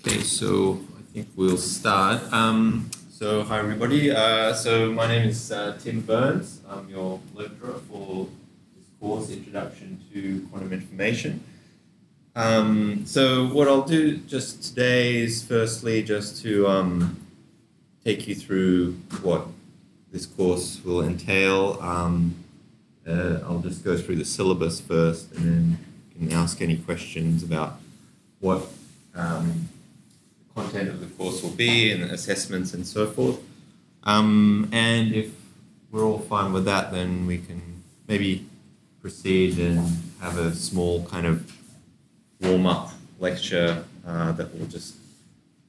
Okay, so I think we'll start. So hi everybody. So my name is Tim Byrnes. I'm your lecturer for this course, Introduction to Quantum Information. So what I'll do just today is firstly just to take you through what this course will entail. I'll just go through the syllabus first, and then you can ask any questions about what the content of the course will be and assessments and so forth. And if we're all fine with that, then we can maybe proceed and have a small kind of warm-up lecture that will just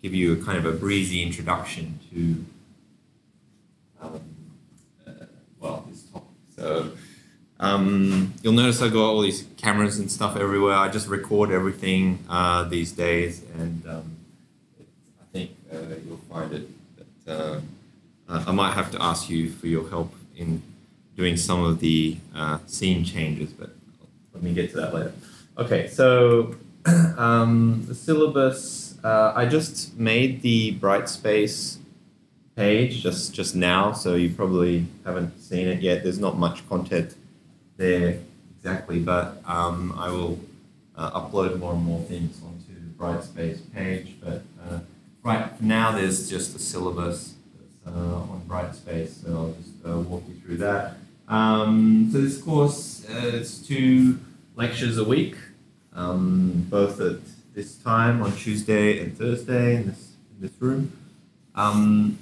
give you a kind of a breezy introduction to this topic. So you'll notice I got all these cameras and stuff everywhere. I just record everything these days, and I think you'll find it that I might have to ask you for your help in doing some of the scene changes, but let me get to that later. Okay, so the syllabus, I just made the Brightspace page just now, so you probably haven't seen it yet. There's not much content there exactly, but I will upload more and more things onto the Brightspace page, but right now there's just a syllabus that's on Brightspace, so I'll just walk you through that. So this course, it's 2 lectures a week, both at this time on Tuesday and Thursday in this room.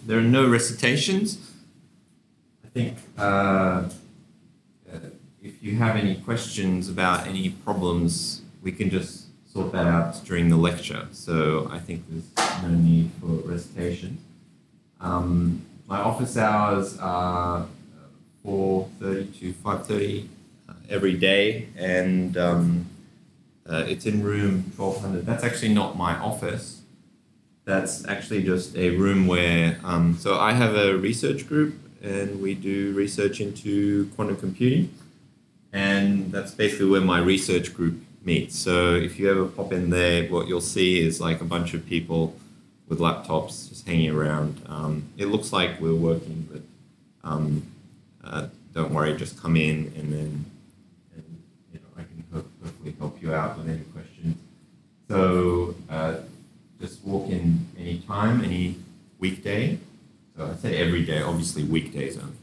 There are no recitations. I think if you have any questions about any problems, we can just sort that out during the lecture. So I think there's no need for recitations. My office hours are 4:30 to 5:30. Every day, and it's in room 1200. That's actually not my office. That's actually just a room where, so I have a research group, and we do research into quantum computing, and that's basically where my research group meets. So if you ever pop in there, what you'll see is like a bunch of people with laptops just hanging around. It looks like we're working, but don't worry, just come in, and then I can hopefully help you out with any questions. So just walk in any time, any weekday. So I'd say every day, obviously weekdays only.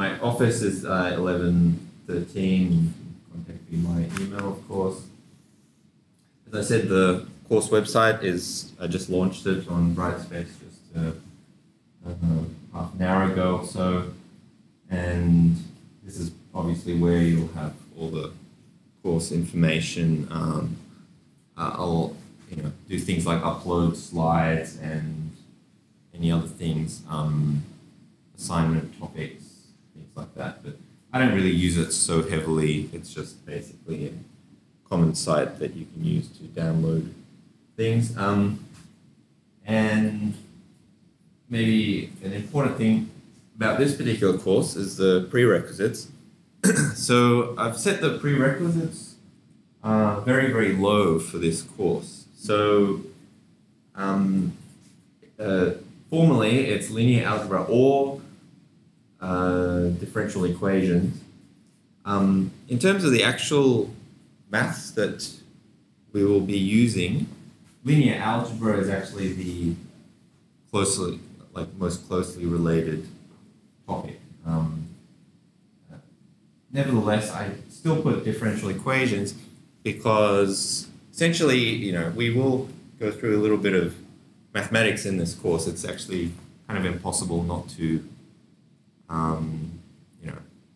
My office is 1113. Contact me by email, of course. As I said, the course website is, I just launched it on Brightspace just half an hour ago or so, and this is obviously where you'll have all the course information. I'll do things like upload slides and any other things, assignment topics, things like that. But I don't really use it so heavily. It's just basically a common site that you can use to download things. And maybe an important thing about this particular course is the prerequisites. So I've set the prerequisites very, very low for this course. So formally, it's linear algebra or differential equations. In terms of the actual maths that we will be using, linear algebra is actually the most closely related topic. Nevertheless, I still put differential equations because essentially, we will go through a little bit of mathematics in this course. It's actually kind of impossible not to,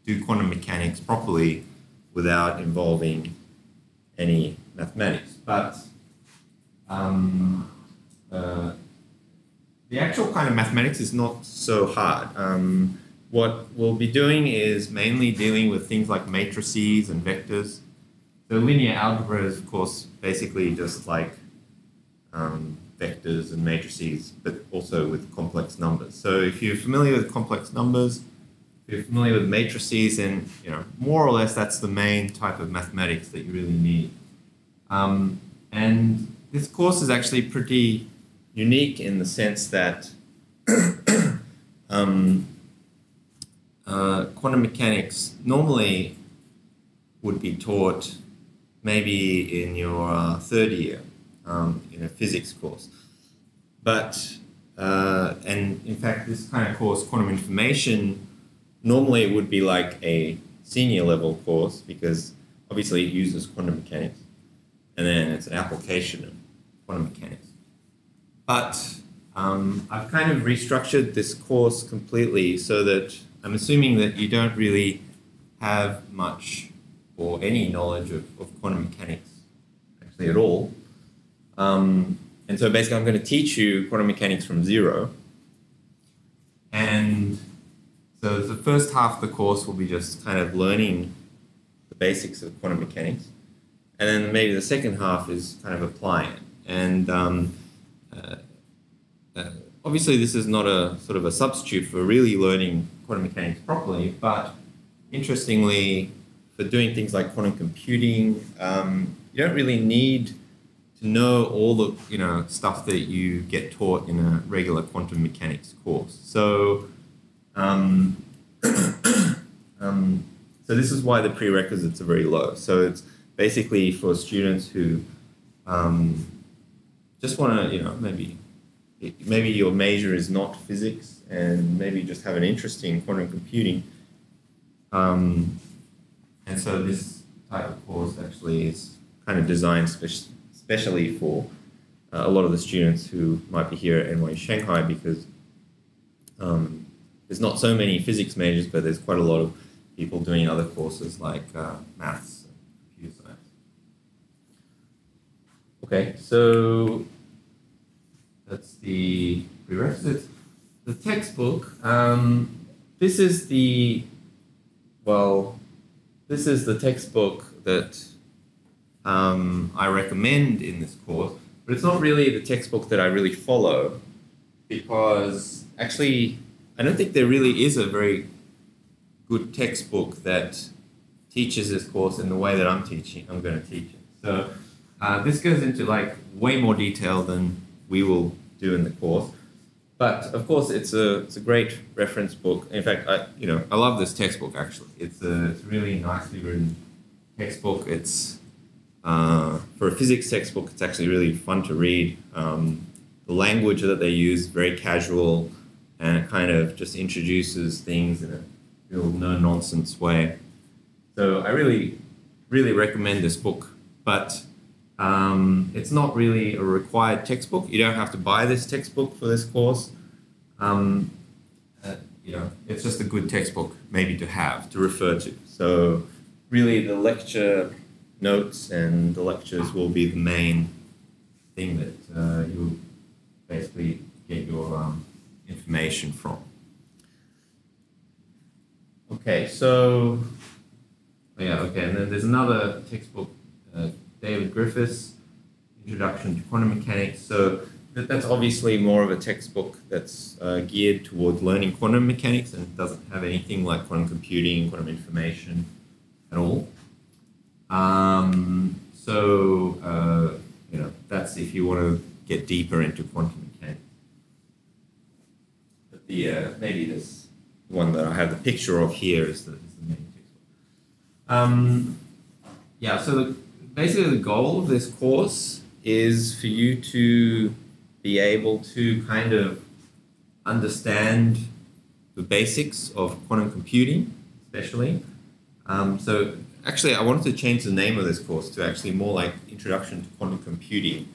do quantum mechanics properly without involving any mathematics. But the actual kind of mathematics is not so hard. What we'll be doing is mainly dealing with things like matrices and vectors. So linear algebra is, of course, basically just like vectors and matrices, but also with complex numbers. So if you're familiar with complex numbers, if you're familiar with matrices, then more or less that's the main type of mathematics that you really need. And This course is actually pretty unique in the sense that quantum mechanics normally would be taught maybe in your third year in a physics course. But, and in fact, this kind of course, quantum information, normally would be like a senior level course because obviously it uses quantum mechanics and then it's an application of quantum mechanics. But I've kind of restructured this course completely so that I'm assuming that you don't really have much or any knowledge of quantum mechanics actually at all. And so basically I'm going to teach you quantum mechanics from zero. And so the first half of the course will be just kind of learning the basics of quantum mechanics. And then maybe the second half is kind of applying it. And obviously this is not a sort of a substitute for really learning quantum mechanics properly, but interestingly, for doing things like quantum computing, you don't really need to know all the stuff that you get taught in a regular quantum mechanics course. So, so this is why the prerequisites are very low. So it's basically for students who just want to, maybe your major is not physics and maybe just have an interest in quantum computing. And so this type of course actually is kind of designed especially for a lot of the students who might be here at NYU Shanghai because there's not so many physics majors, but there's quite a lot of people doing other courses like maths and computer science. Okay, so that's the prerequisites. The textbook, this is the, well, this is the textbook that I recommend in this course, but it's not really the textbook that I really follow because actually I don't think there really is a very good textbook that teaches this course in the way that I'm going to teach it. So this goes into like way more detail than we will do in the course. But of course, it's a great reference book. In fact, I love this textbook actually. It's a really nicely written textbook. It's for a physics textbook. It's actually really fun to read. The language that they use very casual, and it kind of just introduces things in a real no-nonsense way. So I really, really recommend this book. But it's not really a required textbook. You don't have to buy this textbook for this course. It's just a good textbook maybe to have, to refer to. So really the lecture notes and the lectures will be the main thing that you'll basically get your information from. Okay, so, yeah, okay, and then there's another textbook, David Griffiths, Introduction to Quantum Mechanics. So that's obviously more of a textbook that's geared toward learning quantum mechanics and doesn't have anything like quantum computing, quantum information at all. That's if you want to get deeper into quantum mechanics. But the maybe this one that I have the picture of here is the main textbook. Yeah. So basically, the goal of this course is for you to be able to kind of understand the basics of quantum computing, especially. So actually, I wanted to change the name of this course to actually more like Introduction to Quantum Computing,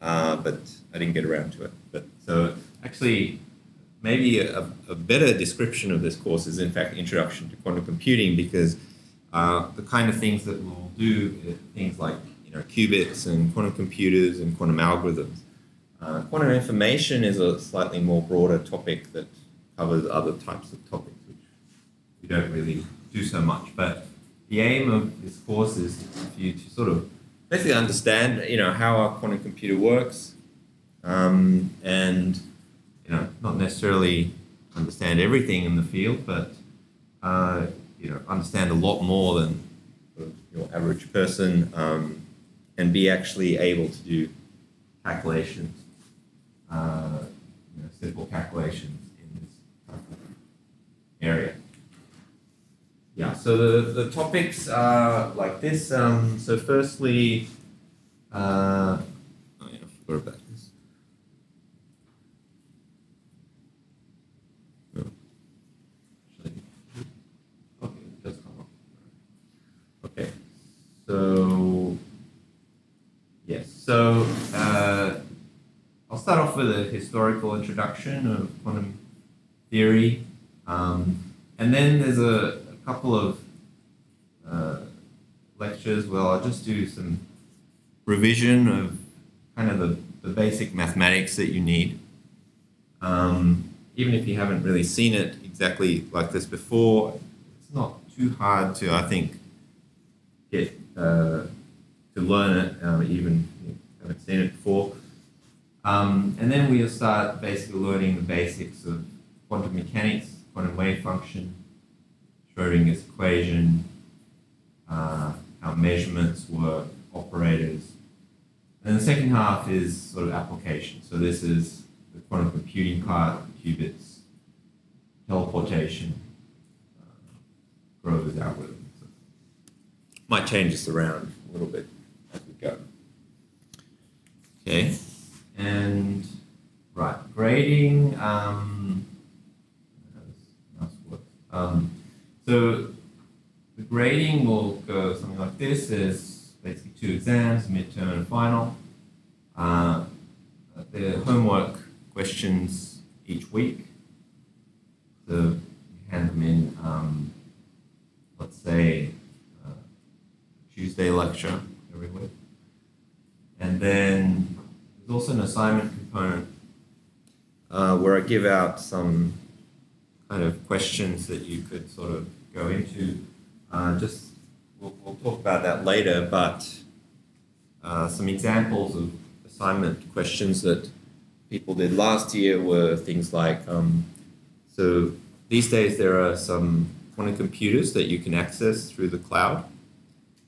but I didn't get around to it. But so actually, maybe a better description of this course is in fact Introduction to Quantum Computing because the kind of things that we'll do, things like qubits and quantum computers and quantum algorithms. Quantum information is a slightly more broader topic that covers other types of topics, which we don't really do so much. But the aim of this course is for you to sort of basically understand, how our quantum computer works, and not necessarily understand everything in the field, but understand a lot more than your average person and be actually able to do calculations, simple calculations in this area. Yeah, so the topics are like this. So firstly, oh yeah, I forgot about this. Oh. Okay, it does come up. Okay, so yes, so I'll start off with a historical introduction of quantum theory, and then there's a couple of lectures where I'll just do some revision of kind of the basic mathematics that you need, even if you haven't really seen it exactly like this before. It's not too hard to, I think, get to learn it, even if you haven't seen it before. And then we'll start basically learning the basics of quantum mechanics, quantum wave function, Schrödinger's equation, how measurements work, operators. And the second half is sort of application. So this is the quantum computing part, qubits, teleportation, Grover's algorithm. So might change this around a little bit as we go. Okay. And right, grading. Nice work. So the grading will go something like this. There's basically two exams, midterm and final. The homework questions each week. So you hand them in, let's say, Tuesday lecture every week. And then there's also an assignment component where I give out some kind of questions that you could sort of go into. We'll talk about that later, but some examples of assignment questions that people did last year were things like, so these days there are some quantum computers that you can access through the cloud,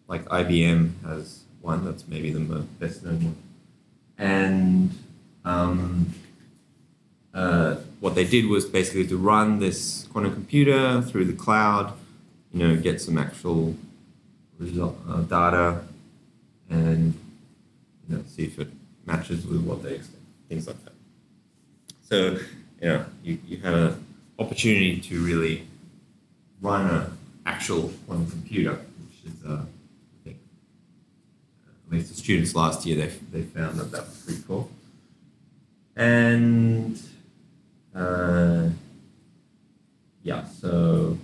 like IBM has one, that's maybe the best known one. And what they did was basically to run this quantum computer through the cloud, get some actual result, data, and see if it matches with what they expect, things like that. So you have an opportunity to really run an actual quantum computer, which is at least the students last year, they found that was pretty cool. And yeah, so,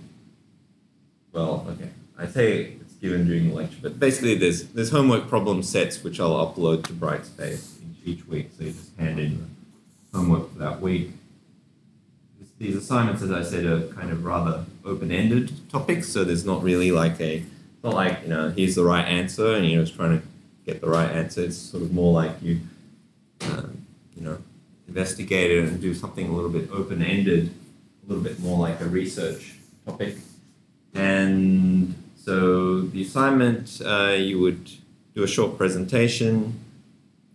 well, okay, I say it's given during the lecture, but basically there's homework problem sets which I'll upload to Brightspace each week, so you just hand in the homework for that week. These assignments, as I said, are kind of rather open-ended topics, so there's not really like it's not like, here's the right answer and you're just trying to get the right answer. It's sort of more like you, investigate it and do something a little bit open-ended, a little bit more like a research topic. And so the assignment, you would do a short presentation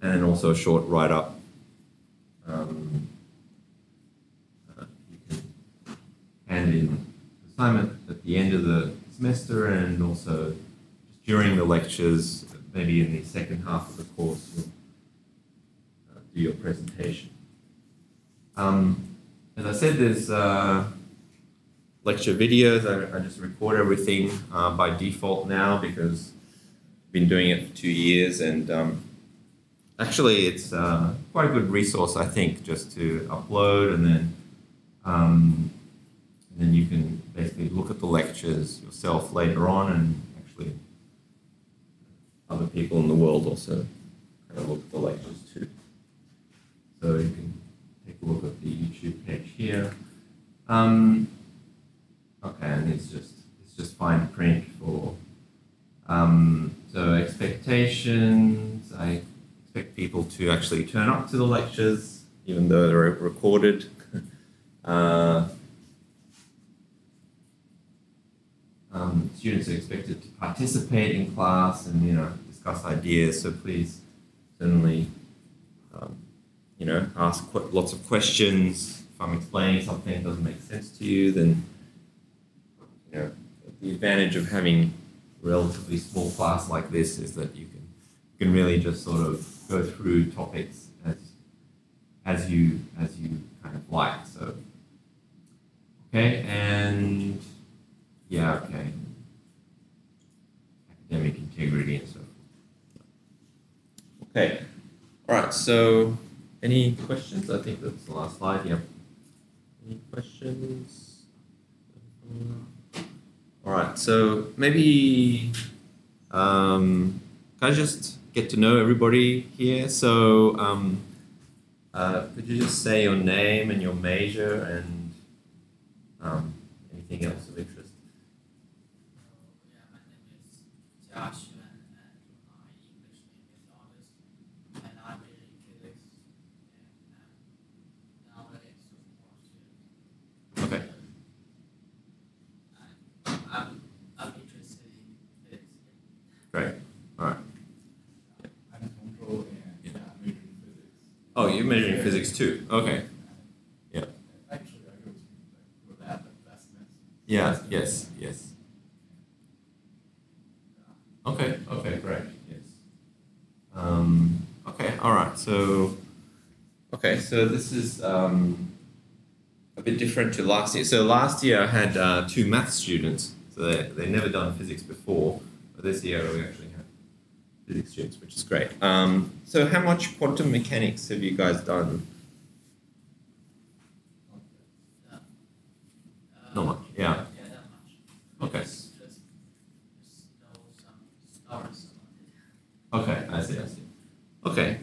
and also a short write-up. You can hand in the assignment at the end of the semester, and also during the lectures, maybe in the second half of the course, you'll do your presentation. As I said, there's lecture videos. I just record everything by default now because I've been doing it for 2 years, and actually it's quite a good resource, I think, just to upload, and then you can basically look at the lectures yourself later on, and actually other people in the world also kind of look at the lectures too. So you can take a look at the YouTube page here. Okay, and it's just fine print for so expectations. I expect people to actually turn up to the lectures, even though they're recorded. Students are expected to participate in class and discuss ideas, so please certainly ask lots of questions. If I'm explaining something that doesn't make sense to you, then the advantage of having a relatively small class like this is that you can really just sort of go through topics as you kind of like. So okay, and yeah, okay. Academic integrity and so forth. Okay. All right, so any questions? I think that's the last slide, yeah. Any questions? All right, so maybe can I just get to know everybody here? So could you just say your name and your major and anything else of interest? Yeah, my name is Josh. Oh, you're measuring physics too. Okay. Yeah. Actually, I go to that investment. Yeah. Yes. Yes. Okay. Okay. Great. Yes. Okay. All right. So. Okay. So this is a bit different to last year. So last year I had two math students. So they've never done physics before, but this year we actually have physics students, which is great. So how much quantum mechanics have you guys done? Not much, yeah. Yeah, not much. Okay. Just know some stars. Okay, I see, I see. Okay,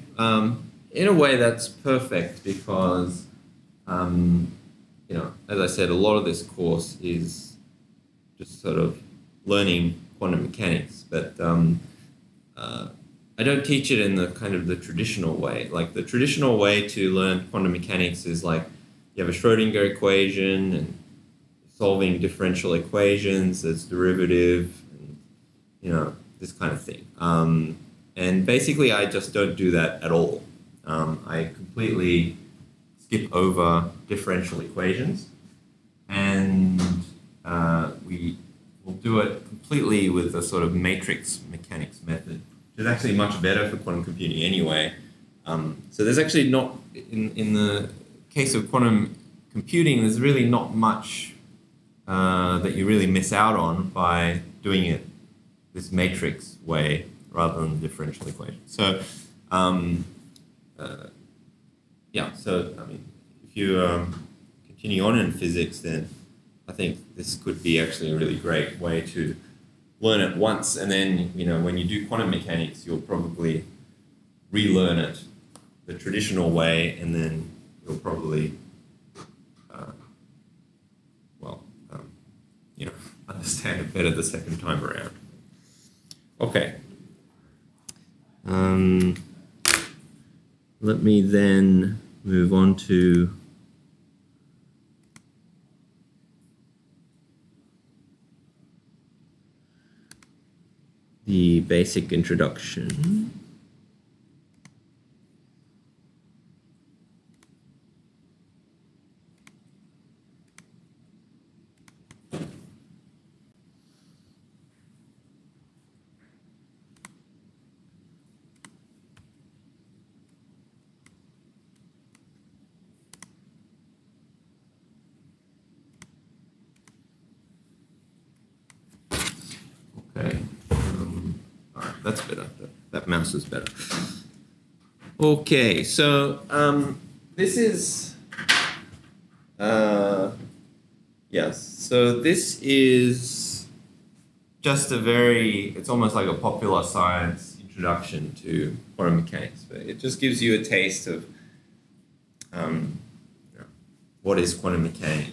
in a way that's perfect because, as I said, a lot of this course is just sort of learning quantum mechanics, but I don't teach it in the kind of the traditional way. Like the traditional way to learn quantum mechanics is like you have a Schrödinger equation and solving differential equations, that's derivative, and, this kind of thing. And basically I just don't do that at all. I completely skip over differential equations and we will do it completely with a sort of matrix mechanics method. It's actually much better for quantum computing anyway. So there's actually not, in the case of quantum computing, there's really not much that you really miss out on by doing it this matrix way rather than the differential equation. So, yeah, so I mean, if you continue on in physics, then I think this could be actually a really great way to learn it once, and then when you do quantum mechanics, you'll probably relearn it the traditional way, and then you'll probably, understand it better the second time around. Okay. Let me then move on to. The basic introduction. That's better. That mouse is better. Okay, so this is, yes, so this is just a very, it's almost like a popular science introduction to quantum mechanics, but it just gives you a taste of what is quantum mechanics.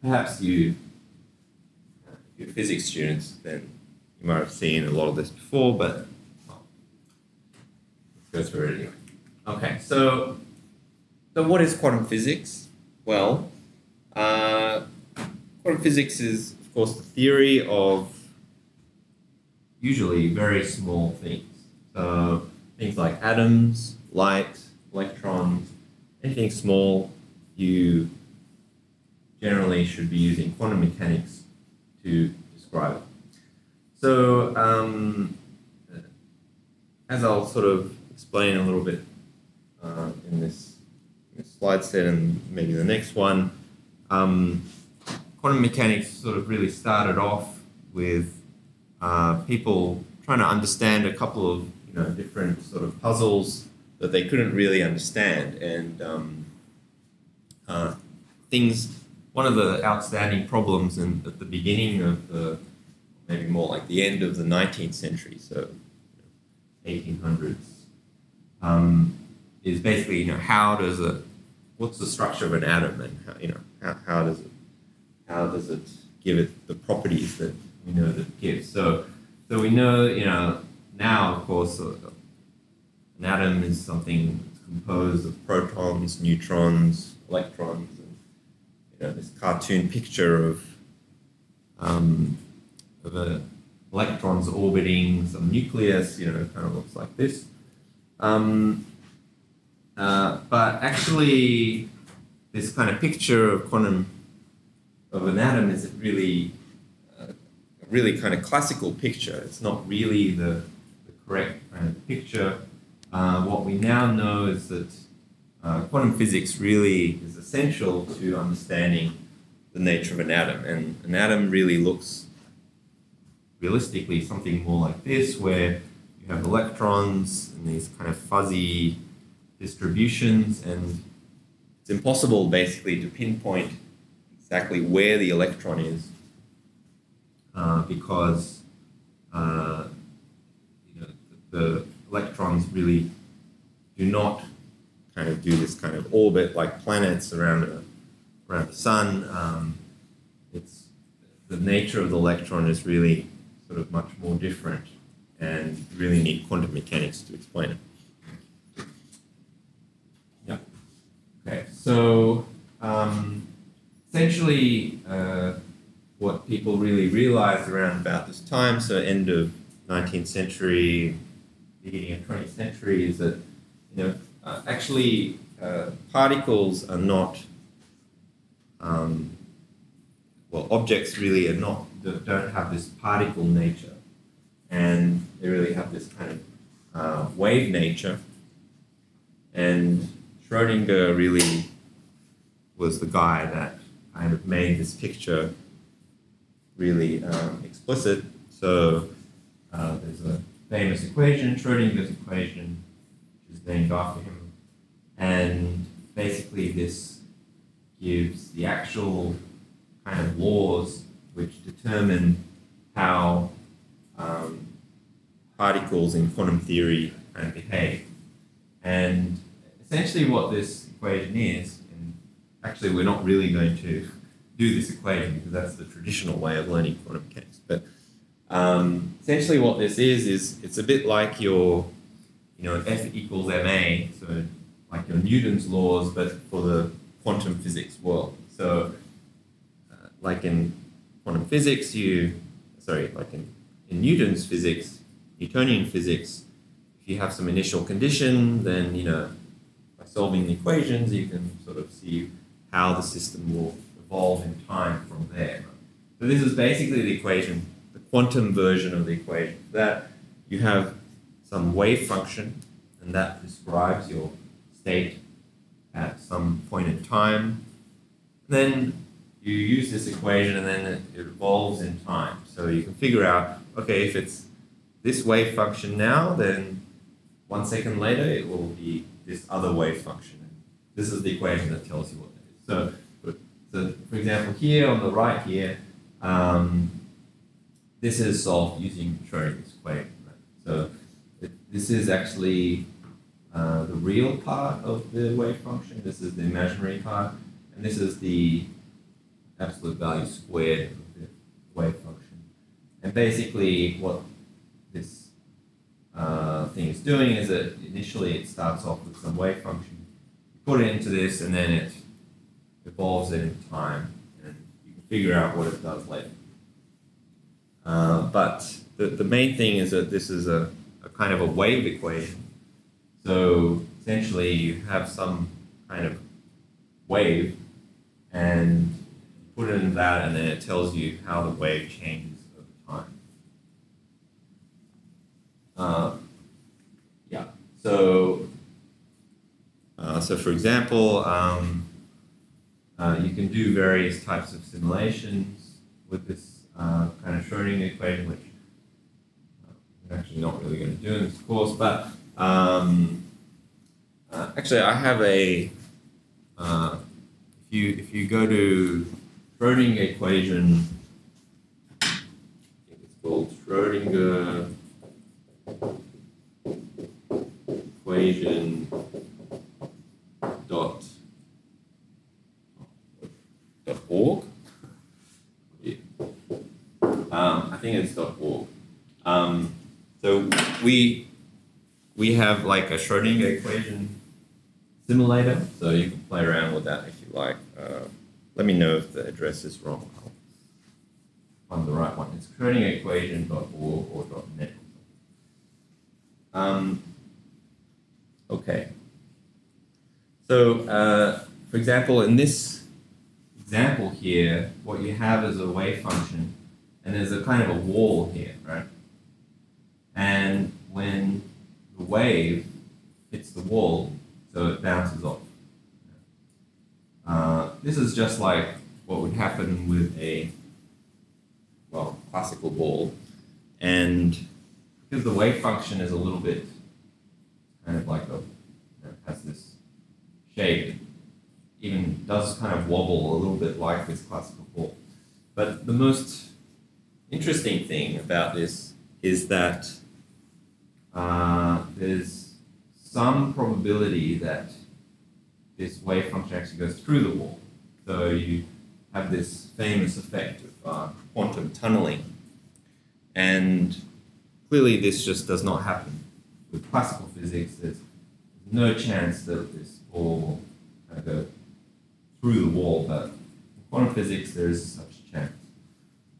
Perhaps you, your physics students, then you might have seen a lot of this before, but let's go through it anyway. Okay, so what is quantum physics? Well, quantum physics is, of course, the theory of usually very small things. So things like atoms, light, electrons, anything small, you generally should be using quantum mechanics to describe. So as I'll sort of explain a little bit in this slide set and maybe the next one, quantum mechanics sort of really started off with people trying to understand a couple of different sort of puzzles that they couldn't really understand, and one of the outstanding problems at the beginning of the, maybe more like the end of the 19th century, so 1800s, is basically, how does it, what's the structure of an atom, and how, how does it give it the properties that we know that it gives? So we know, now, of course, an atom is something that's composed of protons, neutrons, electrons, and this cartoon picture of electrons orbiting some nucleus, kind of looks like this. But actually, this kind of picture of an atom is really a really kind of classical picture. It's not really the correct kind of picture. What we now know is that quantum physics really is essential to understanding the nature of an atom, and an atom really looks realistically something more like this, where you have electrons and these kind of fuzzy distributions, and it's impossible basically to pinpoint exactly where the electron is because the electrons really do not kind of do this kind of orbit like planets around the sun. It's the nature of the electron is really sort of much more different, and you really need quantum mechanics to explain it. Yeah. Okay. So essentially, what people really realized around about this time, so end of 19th century, beginning of 20th century, is that particles are not, objects really are not, don't have this particle nature, and they really have this kind of wave nature. And Schrödinger really was the guy that kind of made this picture really explicit. So there's a famous equation, Schrödinger's equation, which is named after him, and basically this gives the actual kind of laws which determine how particles in quantum theory kind of behave. And essentially what this equation is, and actually we're not really going to do this equation because that's the traditional way of learning quantum mechanics, but essentially what this is it's a bit like your, F equals ma, so like your Newton's laws, but for the quantum physics world. So like in quantum physics, in Newton's physics, Newtonian physics, if you have some initial condition, then, by solving the equations, you can sort of see how the system will evolve in time from there. So this is basically the equation, the quantum version of the equation, that you have some wave function, and that describes your state at some point in time. Then you use this equation, and then it evolves in time. So you can figure out, okay, if it's this wave function now, then 1 second later it will be this other wave function. This is the equation that tells you what that is. So for example, here on the right here, this is solved using Schrödinger's equation. Right? So this is actually the real part of the wave function. This is the imaginary part, and this is the absolute value squared of the wave function. And basically what this thing is doing is that initially it starts off with some wave function, you put it into this, and then it evolves in time, and you can figure out what it does later. But the main thing is that this is a kind of a wave equation. So essentially you have some kind of wave and put it in that, and then it tells you how the wave changes over time. So for example, you can do various types of simulations with this kind of Schrödinger equation, which I'm actually not really going to do in this course, but actually I have a, if you go to Schrödinger equation, I think it's called Schrödinger equation .org. Yeah. I think it's .org. So we have like a Schrödinger equation simulator, so you can play around with that if you like. Let me know if the address is wrong. I'll find the right one. It's Schrödinger equation.org or .net. Okay. So, for example, in this example here, what you have is a wave function, and there's a kind of a wall here, right? And when the wave hits the wall, so it bounces off. This is just like what would happen with a, well, classical ball. And because the wave function is a little bit kind of like a, has this shape, even does kind of wobble a little bit like this classical ball. But the most interesting thing about this is that there's some probability that this wave function actually goes through the wall. So you have this famous effect of quantum tunneling. And clearly this just does not happen. With classical physics, there's no chance that this ball will go through the wall, but in quantum physics, there is such a chance.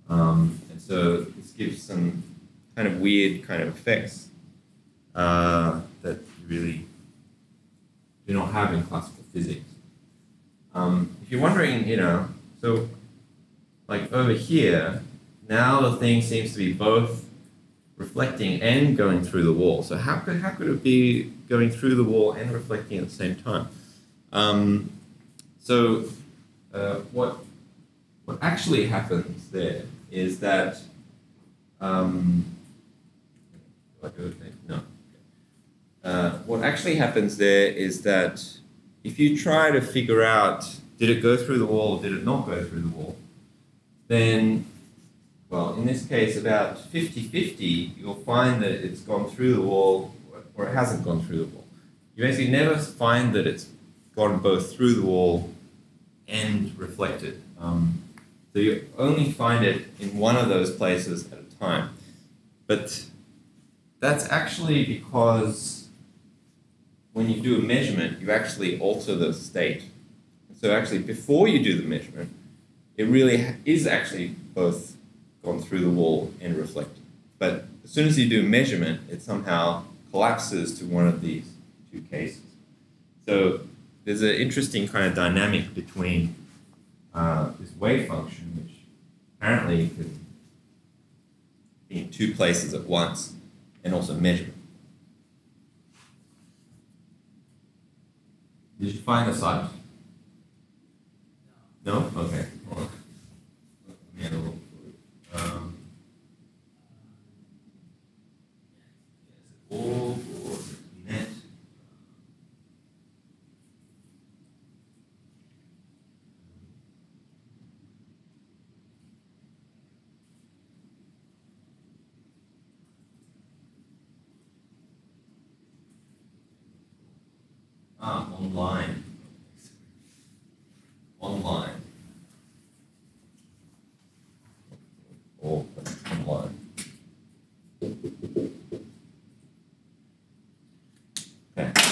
And so this gives some kind of weird kind of effects that you really do not have in classical physics. If you're wondering, so like over here, now the thing seems to be both reflecting and going through the wall. So how could it be going through the wall and reflecting at the same time? What actually happens there is that what actually happens there is that if you try to figure out did it go through the wall or did it not go through the wall, then, well, in this case, about 50-50, you'll find that it's gone through the wall or it hasn't gone through the wall. You basically never find that it's gone both through the wall and reflected. So you only find it in one of those places at a time. But that's actually because when you do a measurement, you actually alter the state. So actually, before you do the measurement, it really is actually both gone through the wall and reflected. But as soon as you do measurement, it somehow collapses to one of these two cases. So there's an interesting kind of dynamic between this wave function, which apparently can be in two places at once, and also measurement. Did you find the site? No? Okay. Well, let me all for net. Ah, online. Online. All online.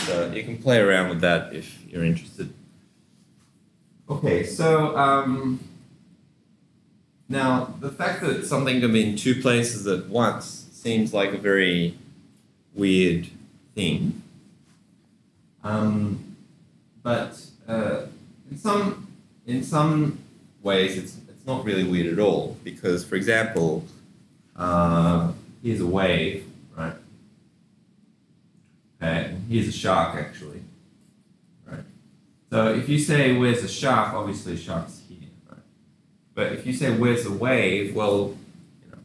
So you can play around with that if you're interested. Okay, so now the fact that something can be in two places at once seems like a very weird thing. But in some ways, it's not really weird at all, because, for example, here's a wave, right? Okay, and here's a shark, actually, right? So if you say, where's the shark, obviously a shark's here, right? But if you say, where's the wave, well, you know,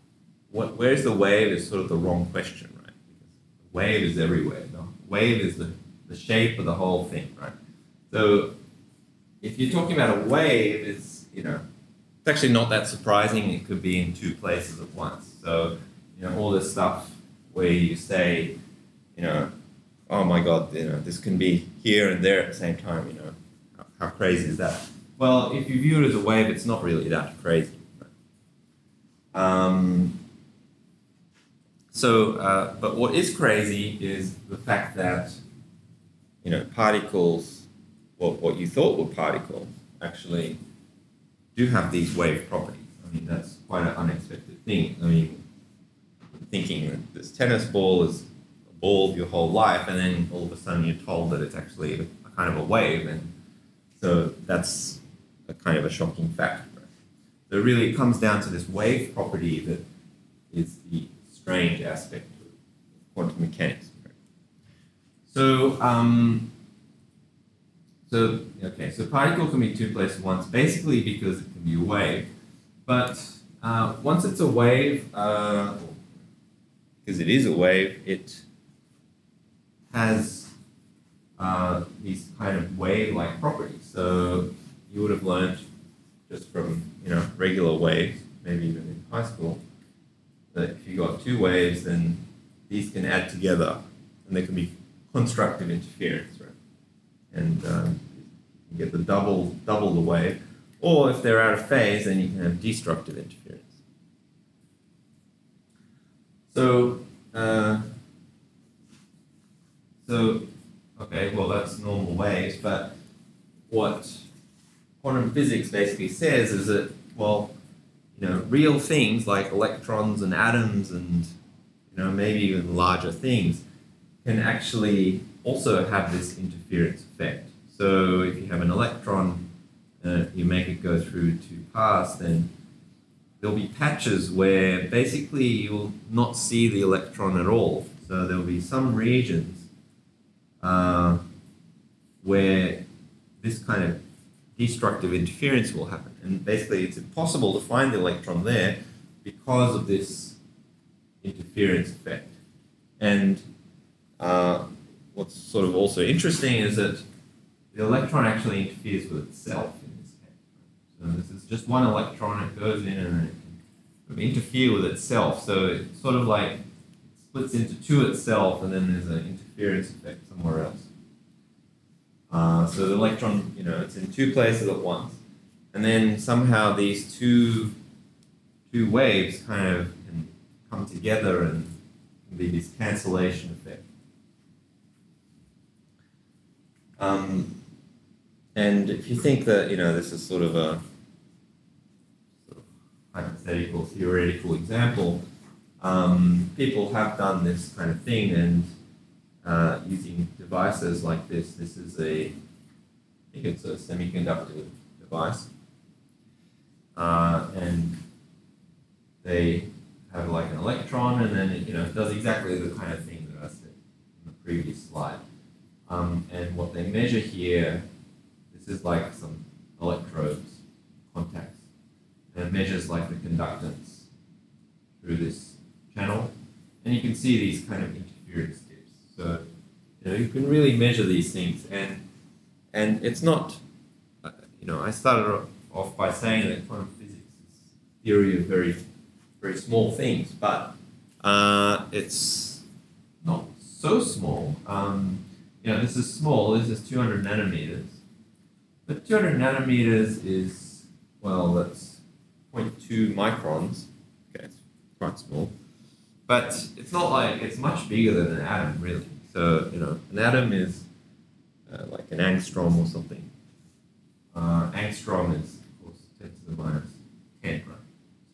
where's the wave is sort of the wrong question, right? Because the wave is everywhere. The wave is the shape of the whole thing, right? So if you're talking about a wave, it's, you know, it's actually not that surprising. It could be in two places at once. So, you know, all this stuff where you say, you know, oh my God, you know, this can be here and there at the same time, you know, how crazy is that? Well, if you view it as a wave, it's not really that crazy. Right? But what is crazy is the fact that, you know, particles, what you thought were particles, actually do have these wave properties. I mean, that's quite an unexpected thing. I mean, thinking that this tennis ball is a ball your whole life, and then all of a sudden you're told that it's actually a kind of a wave, and so that's a kind of a shocking fact. Right? So it really comes down to this wave property that is the strange aspect of quantum mechanics. Right? So, So particle can be two places at once, basically because it can be a wave. But once it's a wave, because it is a wave, it has these kind of wave-like properties. So you would have learned just from, you know, regular waves, maybe even in high school, that if you got two waves, then these can add together, and there can be constructive interference. And you get the double the wave, or if they're out of phase, then you can have destructive interference. So, okay, well that's normal waves, but what quantum physics basically says is that, well, you know, real things like electrons and atoms and, you know, maybe even larger things can actually also have this interference effect. So if you have an electron, you make it go through two paths, then there'll be patches where basically you'll not see the electron at all. So there'll be some regions where this kind of destructive interference will happen. And basically it's impossible to find the electron there because of this interference effect. And what's sort of also interesting is that the electron actually interferes with itself in this case. So this is just one electron, it goes in and it can interfere with itself. So it sort of like splits into two itself, and then there's an interference effect somewhere else. So the electron, you know, it's in two places at once. And then somehow these two waves kind of can come together and can be this cancellation effect. And if you think that, you know, this is sort of a hypothetical, theoretical example, people have done this kind of thing, and using devices like this. This is a, I think it's a semiconductor device, and they have like an electron, and then it, you know, it does exactly the kind of thing that I said in the previous slide. And what they measure here, this is like some electrodes, contacts, and it measures like the conductance through this channel. And you can see these kind of interference tips. So, you know, you can really measure these things. And it's not, you know, I started off by saying that quantum physics is theory of very, very small things, but it's not so small. You know, this is small, this is 200 nanometers. But 200 nanometers is, well, that's 0.2 microns. Okay, it's quite small. But it's not like, it's much bigger than an atom, really. So, you know, an atom is like an angstrom or something. Angstrom is, of course, 10⁻¹⁰, right?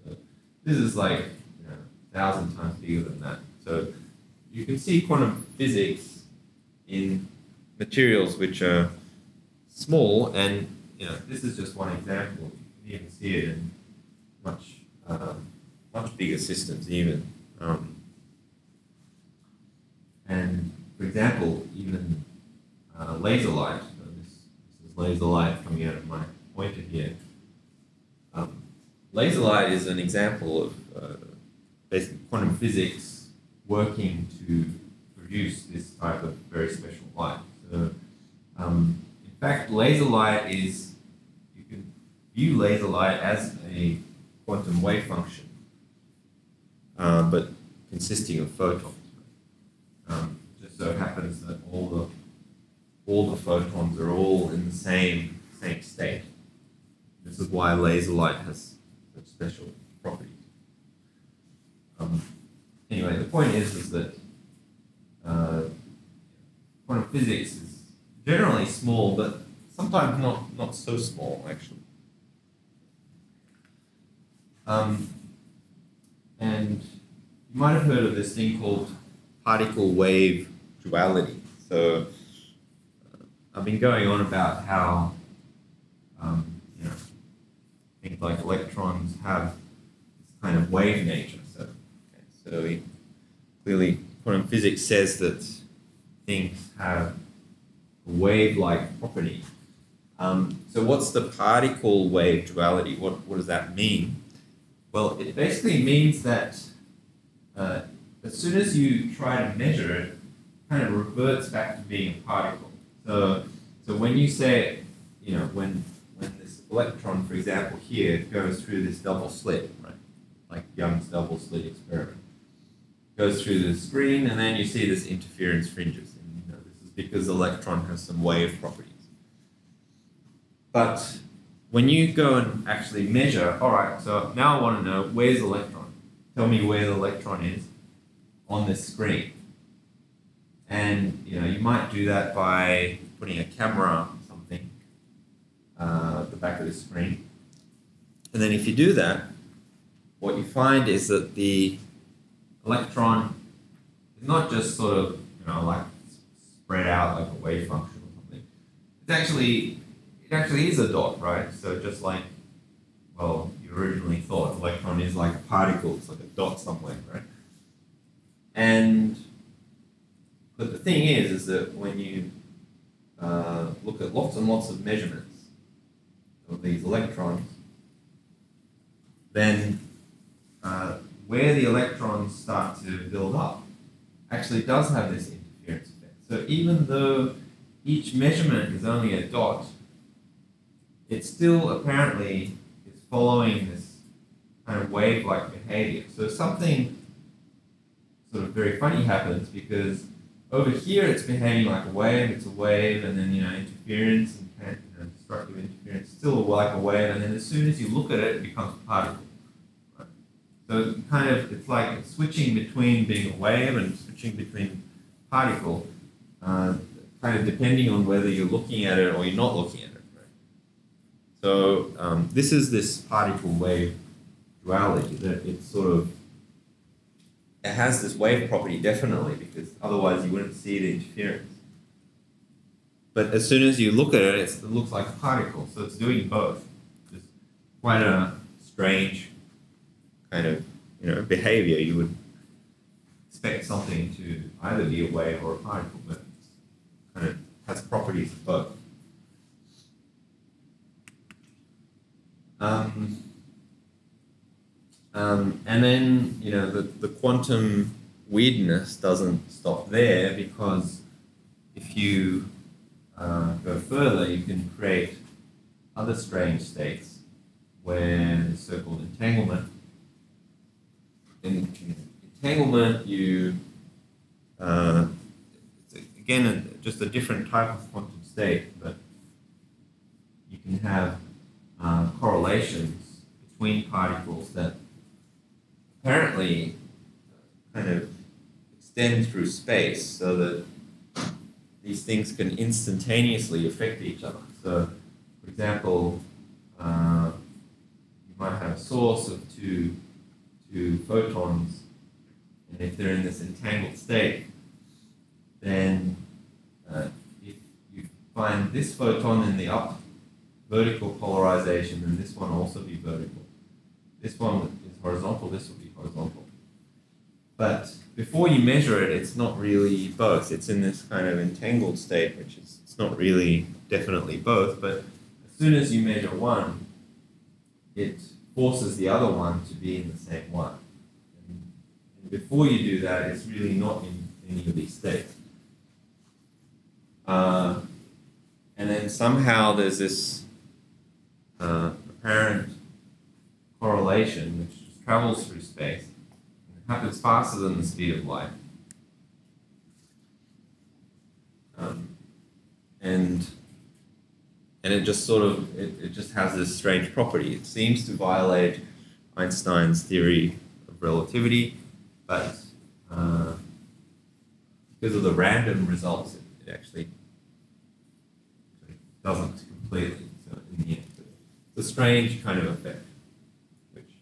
So this is like, you know, 1,000 times bigger than that. So you can see quantum physics in materials which are small, and this is just one example. You can see it in much much bigger systems even. And for example, even laser light. So this is laser light coming out of my pointer here. Laser light is an example of basic quantum physics working to produce this type of very special light. So, in fact, laser light is, you can view laser light as a quantum wave function, but consisting of photons. Just so happens that all the photons are all in the same state. This is why laser light has such special properties. Anyway, the point is that quantum physics is generally small, but sometimes not so small, actually. And you might have heard of this thing called particle wave duality. So I've been going on about how things like electrons have this kind of wave nature. So clearly, quantum physics says that things have a wave-like property. So what's the particle wave duality? What does that mean? Well, it basically means that as soon as you try to measure it, it kind of reverts back to being a particle. So when you say, when this electron, for example, here goes through this double slit, right? Like Young's double slit experiment. Goes through the screen, and then you see this interference fringes. And this is because the electron has some wave properties. But when you go and actually measure, all right, so now I want to know where's the electron. Tell me where the electron is on this screen. And you might do that by putting a camera or something at the back of the screen. And then if you do that, what you find is that the electron is not just sort of, like spread out like a wave function or something. It actually is a dot, right? So just like, well, you originally thought electron is like a particle, it's like a dot somewhere, right? But the thing is that when you look at lots and lots of measurements of these electrons, then where the electrons start to build up actually does have this interference effect. So even though each measurement is only a dot, it still apparently is following this kind of wave-like behavior. So something sort of very funny happens, because over here it's behaving like a wave, and then interference and destructive interference, still like a wave, and then as soon as you look at it, it becomes a particle. So it's like switching between being a wave and switching between particle, kind of depending on whether you're looking at it or you're not looking at it. Right? So this is this particle wave duality, that it has this wave property definitely, because otherwise you wouldn't see the interference. But as soon as you look at it, it looks like a particle. So it's doing both. It's quite a strange kind of behavior. You would expect something to either be a wave or a particle, but kind of has properties of both. And then the quantum weirdness doesn't stop there, because if you go further, you can create other strange states where the so-called entanglement. In entanglement, just a different type of quantum state, but you can have correlations between particles that apparently kind of extend through space, so that these things can instantaneously affect each other. So, for example, you might have a source of two photons, and if they're in this entangled state, then if find this photon in the up vertical polarization, and this one also be vertical. This one is horizontal, this will be horizontal. But before you measure it, it's not really both. It's in this kind of entangled state, which is it's not really definitely both, but as soon as you measure one, it forces the other one to be in the same one. And before you do that, it's really not in any of these states. And then somehow there's this apparent correlation which just travels through space. It happens faster than the speed of light. And it just sort of, it just has this strange property. It seems to violate Einstein's theory of relativity, but because of the random results, it actually doesn't completely. So in the end, it's a strange kind of effect, which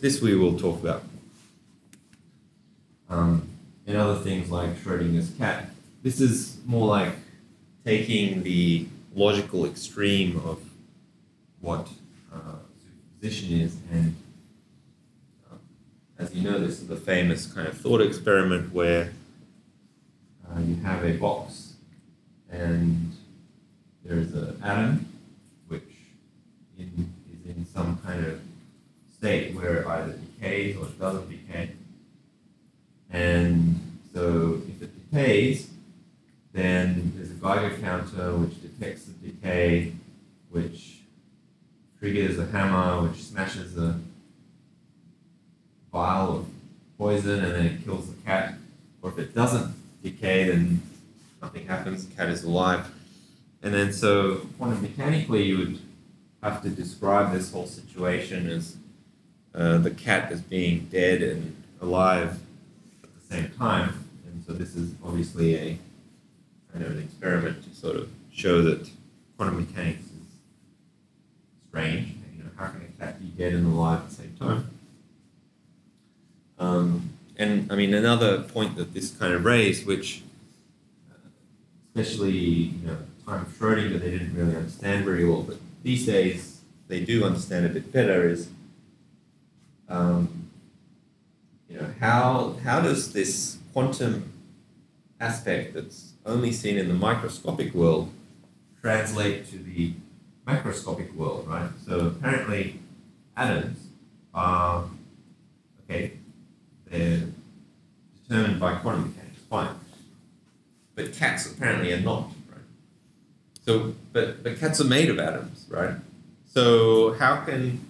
this we will talk about. And other things like Schrödinger's cat. This is more like taking the logical extreme of what superposition is, and as you know, this is the famous kind of thought experiment where you have a box and there is an atom which is in some kind of state where it either decays or it doesn't decay. And so if it decays, then there's a Geiger counter which detects the decay, which triggers a hammer, which smashes a vial of poison, and then it kills the cat. Or if it doesn't decay, then nothing happens, the cat is alive. And then so quantum mechanically, you would have to describe this whole situation as the cat as being dead and alive at the same time. And so this is obviously a kind of an experiment to sort of show that quantum mechanics is strange. You know, how can a cat be dead and alive at the same time? And I mean, another point that this kind of raised, which especially time of Schrödinger, they didn't really understand very well, but these days they do understand a bit better. Is how does this quantum aspect that's only seen in the microscopic world translate to the macroscopic world, right? So apparently, atoms are they're determined by quantum mechanics, fine. But cats apparently are not, right? So, but cats are made of atoms, right? So how can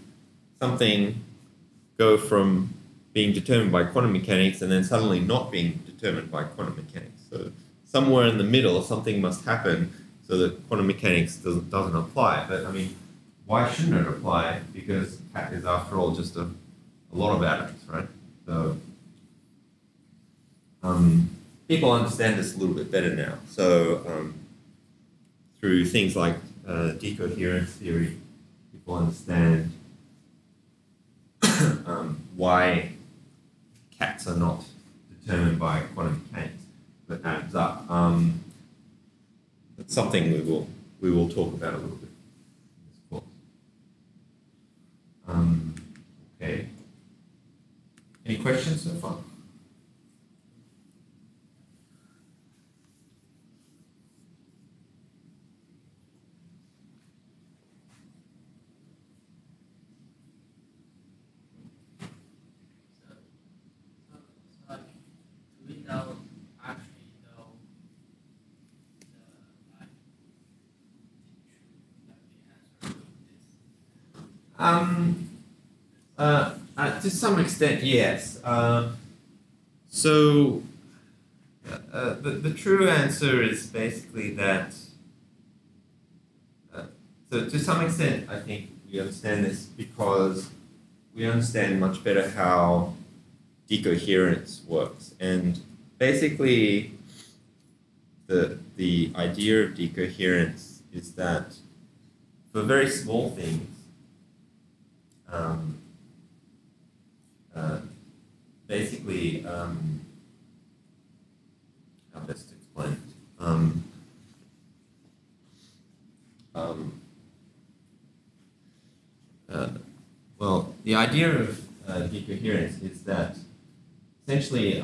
something go from being determined by quantum mechanics and then suddenly not being determined by quantum mechanics? So somewhere in the middle, something must happen so that quantum mechanics doesn't apply. But I mean, why shouldn't it apply? Because cat is, after all, just a lot of atoms, right? So people understand this a little bit better now. So through things like decoherence theory, people understand why cats are not determined by quantum mechanics, but atoms are. That's something we will talk about a little bit in this course. Okay. Any questions so far? To some extent, yes. The true answer is basically that. So to some extent, I think we understand this because we understand much better how decoherence works, and basically, the idea of decoherence is that for very small things. How best to explain it? The idea of decoherence is that essentially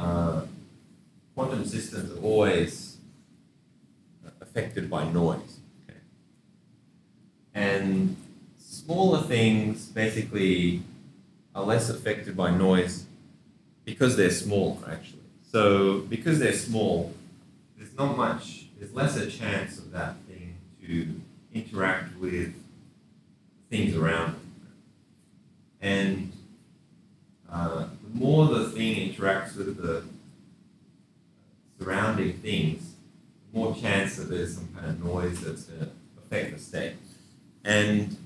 quantum systems are always affected by noise. Okay. And smaller things basically are less affected by noise because they're smaller, actually. So because they're small, there's not much, there's lesser chance of that thing to interact with things around them. And the more the thing interacts with the surrounding things, the more chance that there's some kind of noise that's going to affect the state. And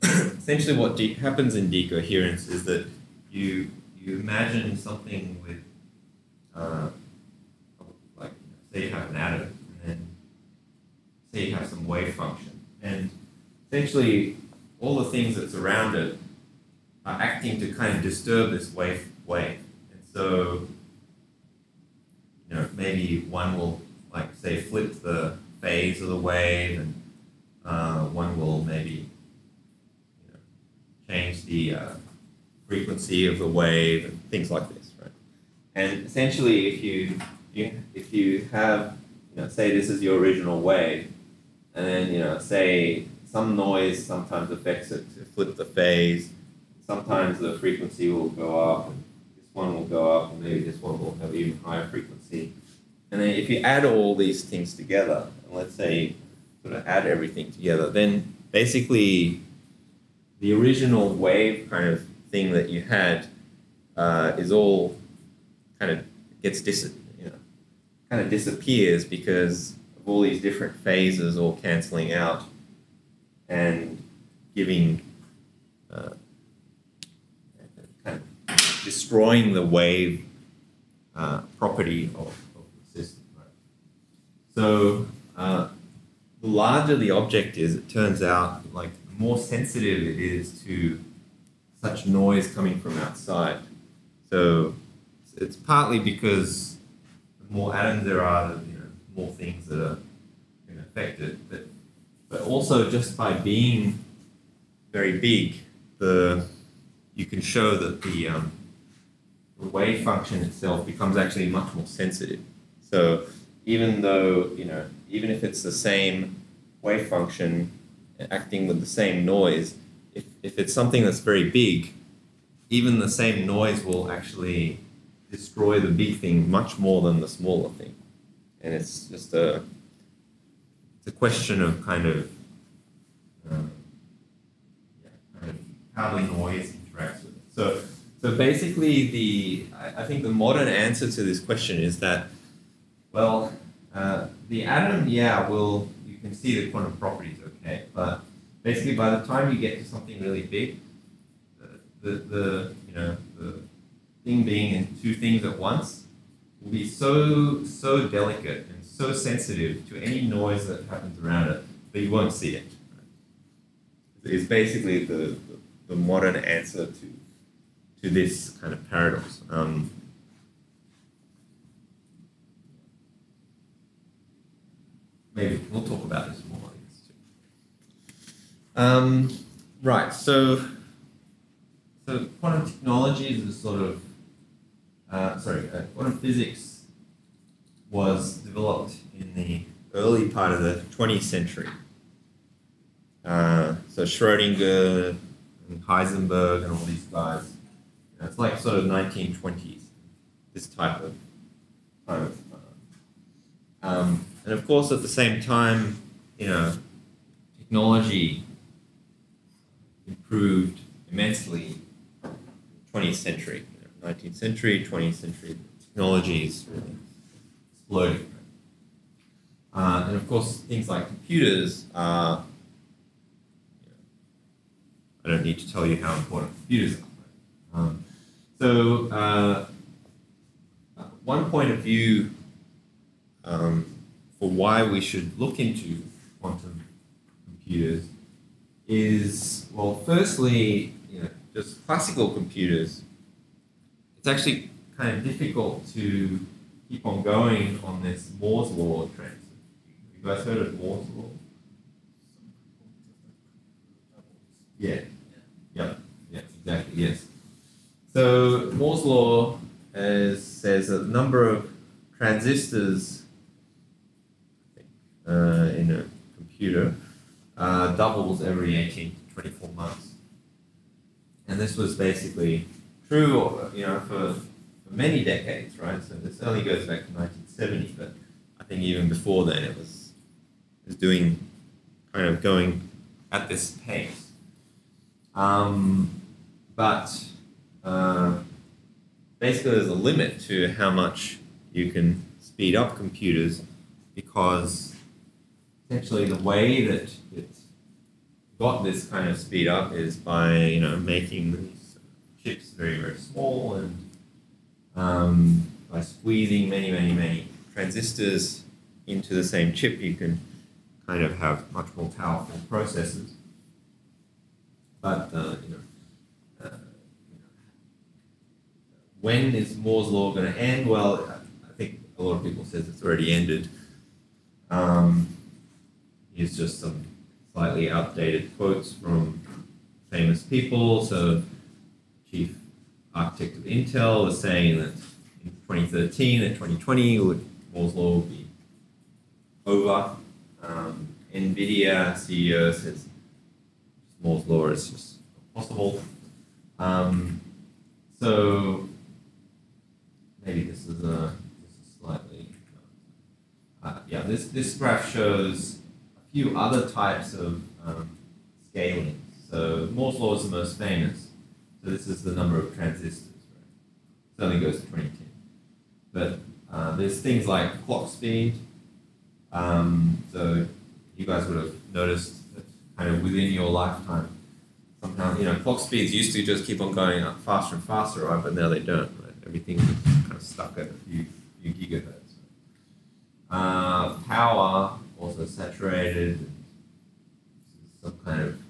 essentially what happens in decoherence is that you imagine something with, like, say you have an atom, and then say you have some wave function. And essentially all the things that surround it are acting to kind of disturb this wave. And so, you know, maybe one will, like, say, flip the phase of the wave, and one will maybe, you know, change the frequency of the wave and things like this, right? And essentially, if you have, you know, say this is your original wave, and then, you know, say some noise sometimes affects it to flip the phase. Sometimes the frequency will go up, and this one will go up, and maybe this one will have even higher frequency. And then if you add all these things together, and let's say sort of add everything together, then basically the original wave kind of thing that you had is all kind of gets disappears because of all these different phases all cancelling out and giving. Destroying the wave property of the system. Right? So the larger the object is, it turns out, like, the more sensitive it is to such noise coming from outside. So it's partly because the more atoms there are, the, you know, more things that are going to affect it. But also just by being very big, you can show that the wave function itself becomes actually much more sensitive. So even though, you know, even if it's the same wave function acting with the same noise, if it's something that's very big, even the same noise will actually destroy the big thing much more than the smaller thing. And it's just it's a question of kind of, how the noise interacts with it. So basically, I think the modern answer to this question is that, well, the atom, yeah, you can see the quantum properties, okay, but basically by the time you get to something really big, the thing being in two things at once will be so delicate and so sensitive to any noise that happens around it that you won't see it. It's basically the modern answer to this kind of paradox. Maybe we'll talk about this more, I guess, too. Right, so quantum technology is a sort of, quantum physics was developed in the early part of the 20th century. So Schrödinger and Heisenberg and all these guys. You know, it's like sort of 1920s, this type of kind of. And of course, at the same time, you know, technology improved immensely in the 20th century. You know, 19th century, 20th century, technologies really exploded. And of course, things like computers are. I don't need to tell you how important computers are. One point of view for why we should look into quantum computers is, well, firstly, you know, just classical computers, it's actually kind of difficult to keep on going on this Moore's Law trend. You guys heard of Moore's Law? Yeah. Yeah, exactly, yes. So Moore's Law says that the number of transistors in a computer doubles every 18 to 24 months. And this was basically true, you know, for many decades, right? So this only goes back to 1970, but I think even before then it was doing, kind of going at this pace. Basically there's a limit to how much you can speed up computers, because essentially the way that it's got this kind of speed up is by, you know, making these chips very, very small, and by squeezing many, many, many transistors into the same chip, you can kind of have much more powerful processors. But when is Moore's Law going to end? Well, I think a lot of people say it's already ended. Here's just some slightly outdated quotes from famous people. So chief architect of Intel was saying that in 2013 and 2020 Moore's Law would be over. Nvidia CEO says Moore's Law is just impossible. So maybe this is slightly yeah. This graph shows a few other types of scaling. So Moore's Law is the most famous. So this is the number of transistors. Right? It only goes to 2010. But there's things like clock speed. So you guys would have noticed that kind of within your lifetime, sometimes, you know, clock speeds used to just keep on going up faster and faster, right? But now they don't, right? Everything's kind of stuck at a few gigahertz. Right? Power also saturated. This is some kind of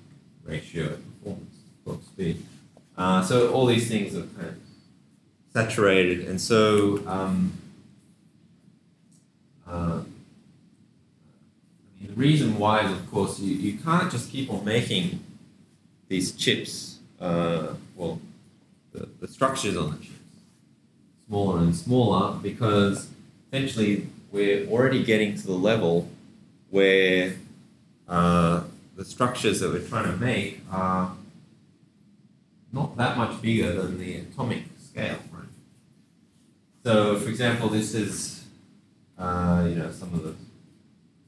ratio of performance to clock speed. So all these things are kind of saturated, and so the reason why is, of course, you can't just keep on making these chips, well, the structures on the chips, smaller and smaller, because essentially we're already getting to the level where the structures that we're trying to make are not that much bigger than the atomic scale, right? So, for example, this is, you know, some of the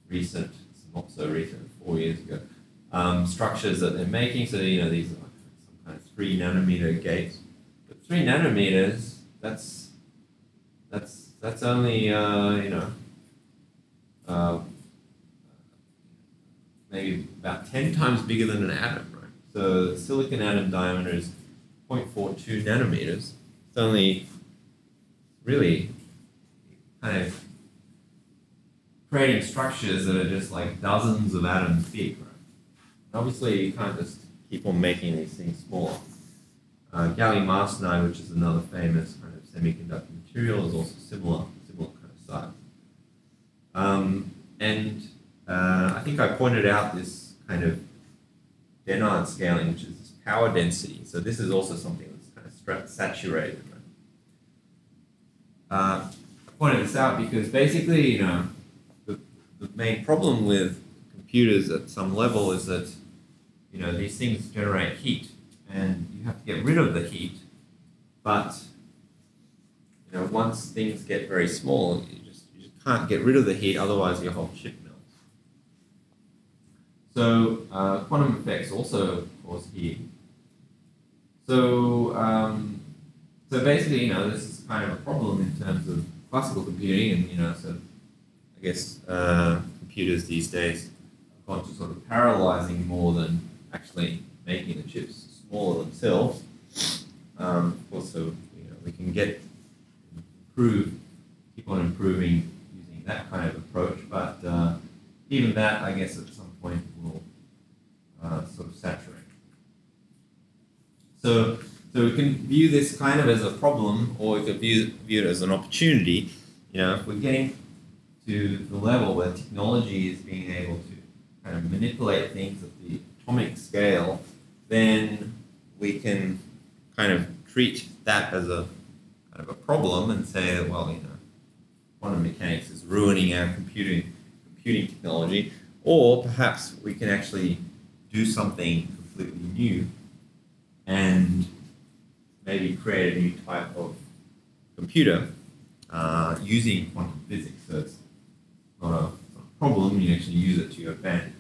recent, not so recent, 4 years ago, structures that they're making. So, you know, these are some kind of 3 nanometer gates. But 3 nanometers, that's only, you know, maybe about 10 times bigger than an atom, right? So the silicon atom diameter is 0.42 nanometers. It's only really kind of creating structures that are just like dozens of atoms big, right? And obviously, you can't just keep on making these things smaller. Gallium arsenide, which is another famous kind of semiconductor material, is also similar kind of size. I think I pointed out this kind of Denard scaling, which is this power density. So this is also something that's kind of saturated. Right? I pointed this out because basically, you know, the main problem with computers at some level is that, you know, these things generate heat, and you have to get rid of the heat. But, you know, once things get very small, you just can't get rid of the heat, otherwise your whole chip melts. So quantum effects also cause heat. So basically, you know, this is kind of a problem in terms of classical computing, and, you know, so I guess computers these days are gone to sort of parallelizing more than actually making the chips smaller themselves. Also, you know, we can keep on improving using that kind of approach, but even that, I guess, at some point will sort of saturate. So we can view this kind of as a problem, or we could view it as an opportunity. You know, if we're getting to the level where technology is being able to kind of manipulate things at the atomic scale, then we can kind of treat that as a kind of a problem and say, well, you know, quantum mechanics is ruining our computing technology, or perhaps we can actually do something completely new and maybe create a new type of computer using quantum physics. So it's not a problem, you actually use it to your advantage.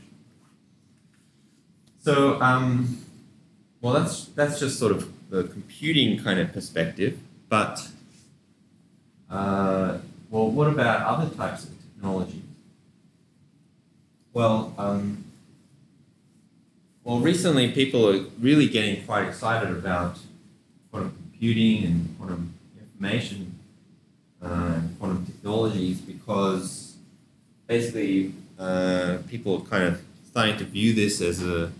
So, well, that's just sort of the computing kind of perspective, but well, what about other types of technology? Well, recently people are really getting quite excited about quantum computing and quantum information and quantum technologies, because basically people are kind of starting to view this as a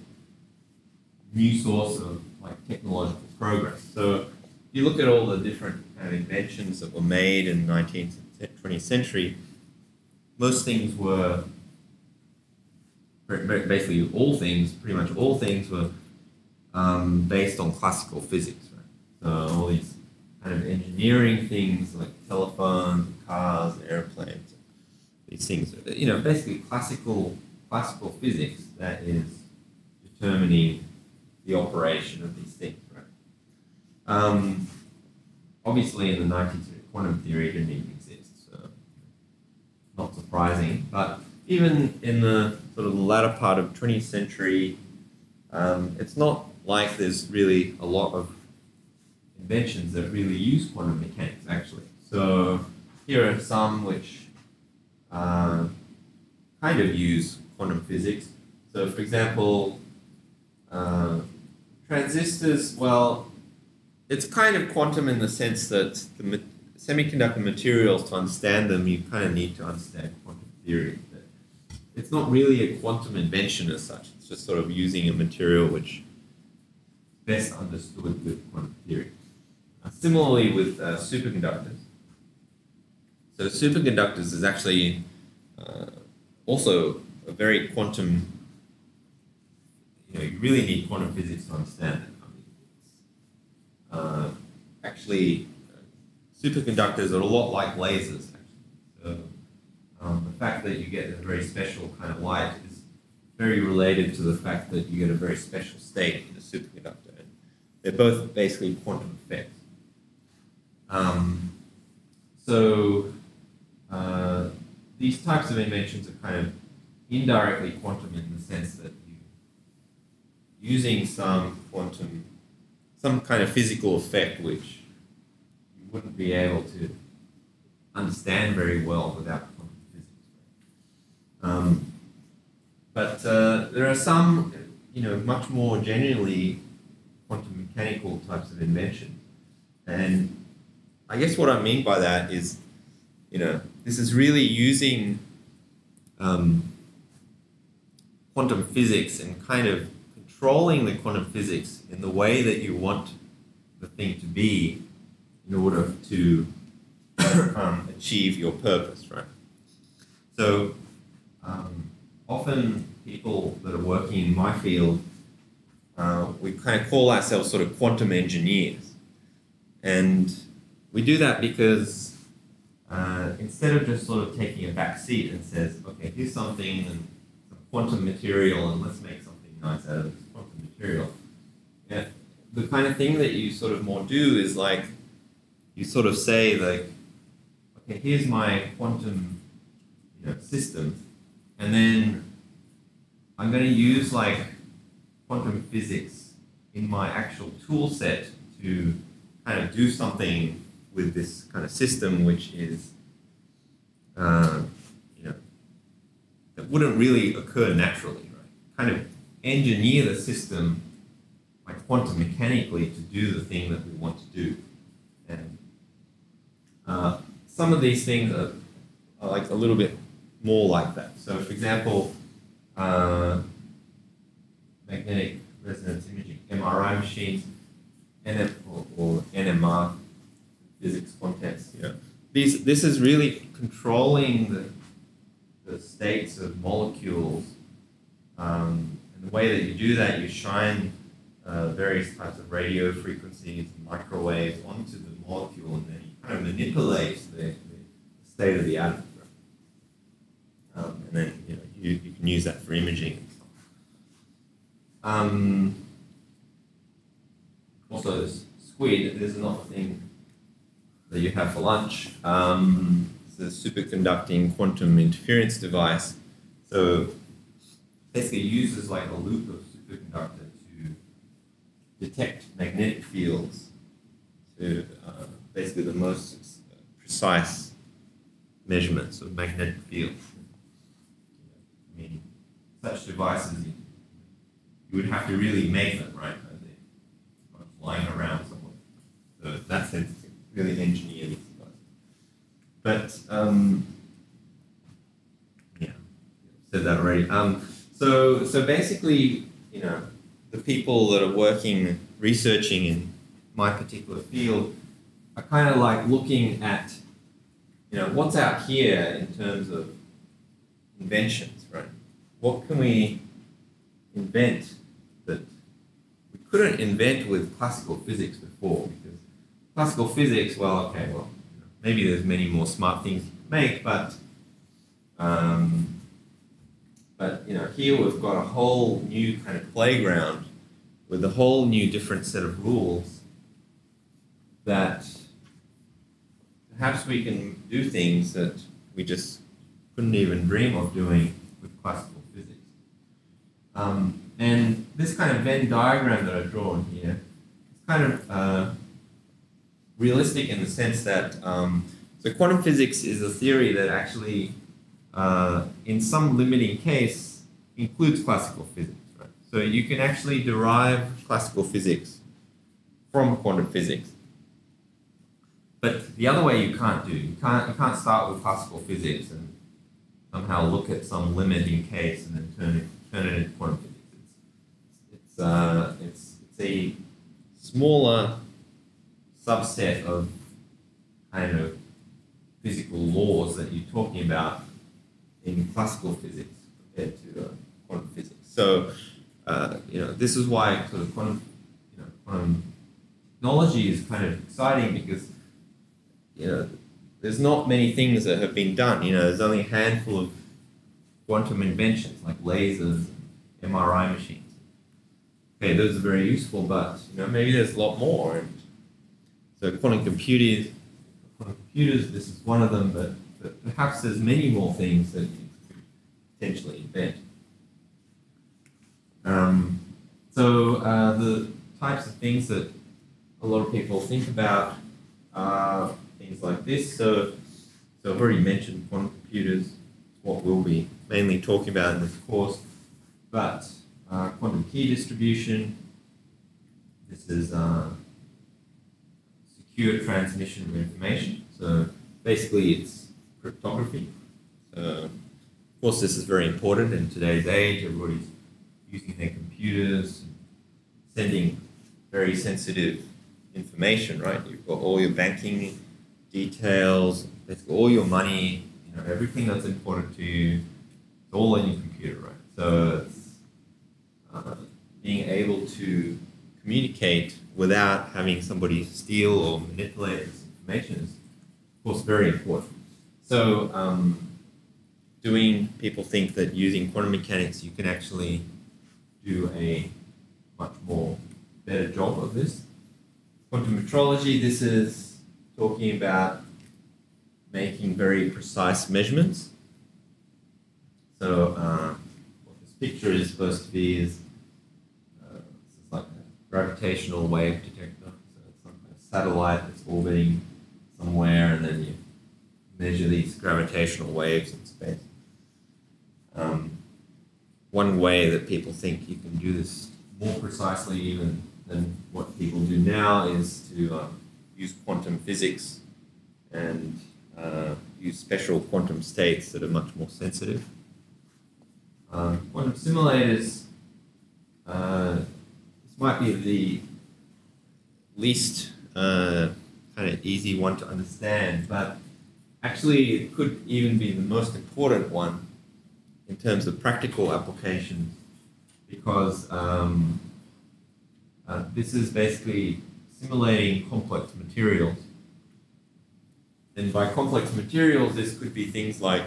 new source of like technological progress. So if you look at all the different kind of inventions that were made in the 19th and 20th century, most things were, basically all things, pretty much all things were based on classical physics, right? So all these kind of engineering things like telephones, cars, airplanes, these things, you know, basically classical physics that is determining the operation of these things, right? Obviously, in the 19th century, quantum theory didn't even exist, so not surprising. But even in the sort of latter part of 20th century, it's not like there's really a lot of inventions that really use quantum mechanics, actually. So here are some which kind of use quantum physics. So, for example, transistors, well, it's kind of quantum in the sense that the semiconductor materials, to understand them, you kind of need to understand quantum theory. But it's not really a quantum invention as such. It's just sort of using a material which best understood with quantum theory. Similarly with superconductors. So superconductors is actually also a very quantum. You know, you really need quantum physics to understand that. I mean, actually, superconductors are a lot like lasers, actually. So the fact that you get a very special kind of light is very related to the fact that you get a very special state in a superconductor. And they're both basically quantum effects. These types of inventions are kind of indirectly quantum in the sense that using some kind of physical effect which you wouldn't be able to understand very well without quantum physics. But there are some, you know, much more genuinely quantum mechanical types of invention. And I guess what I mean by that is, you know, this is really using quantum physics and kind of controlling the quantum physics in the way that you want the thing to be in order to achieve your purpose, right? So often people that are working in my field, we kind of call ourselves sort of quantum engineers. And we do that because instead of just sort of taking a back seat and says, okay, here's something and some quantum material and let's make something nice out of it. Material. Yeah. The kind of thing that you sort of more do is like, you sort of say like, okay, here's my quantum, you know, system, and then I'm going to use like quantum physics in my actual tool set to kind of do something with this kind of system which is, you know, that wouldn't really occur naturally, right? Kind of engineer the system like quantum mechanically to do the thing that we want to do. And some of these things are like a little bit more like that. So for example, magnetic resonance imaging, MRI machines, or NMR physics contents, you know. This is really controlling the states of molecules. The way that you do that, you shine various types of radio frequencies, microwaves onto the molecule, and then he kind of manipulates the state of the atom. And then you can use that for imaging and stuff. Also, SQUID, this is another thing that you have for lunch. It's a superconducting quantum interference device. So basically uses like a loop of superconductor to detect magnetic fields to basically the most precise measurements of magnetic fields. I mean, such devices, you would have to really make them, right? They're flying around somewhere. So that's it. Really engineer these devices. But, yeah, said that already. So basically, the people that are working, researching in my particular field are kind of like looking at, what's out here in terms of inventions, right? What can we invent that we couldn't invent with classical physics before? Because classical physics, maybe there's many more smart things you can make, but here we've got a whole new kind of playground with a whole new different set of rules that perhaps we can do things that we just couldn't even dream of doing with classical physics. And this kind of Venn diagram that I've drawn here, it's kind of realistic in the sense that so quantum physics is a theory that actually, in some limiting case, includes classical physics. Right? So you can actually derive classical physics from quantum physics. But the other way you can't do. You can't start with classical physics and somehow look at some limiting case and then turn it into quantum physics. It's a smaller subset of kind of physical laws that you're talking about in classical physics compared to quantum physics. So, this is why sort of quantum technology is kind of exciting because, there's not many things that have been done. There's only a handful of quantum inventions like lasers, and MRI machines. Okay, those are very useful, but maybe there's a lot more. And so quantum computers, this is one of them, but perhaps there's many more things that you could potentially invent. So the types of things that a lot of people think about are things like this. So I've already mentioned quantum computers, what we'll be mainly talking about in this course, but quantum key distribution, this is secure transmission of information. So basically it's cryptography. Of course this is very important in today's age. Everybody's using their computers, sending very sensitive information, right? You've got all your banking details, basically all your money, everything that's important to you, it's all on your computer, right? So it's being able to communicate without having somebody steal or manipulate this information is, of course, very important. So, people think that using quantum mechanics, you can actually do a much more better job of this. Quantum metrology, this is talking about making very precise measurements. So, what this picture is supposed to be is gravitational wave detector, so it's some kind of satellite that's orbiting somewhere, and then you measure these gravitational waves in space. One way that people think you can do this more precisely even than what people do now is to use quantum physics and use special quantum states that are much more sensitive. Quantum simulators, might be the least kind of easy one to understand, but actually it could even be the most important one in terms of practical applications, because This is basically simulating complex materials. And by complex materials, this could be things like,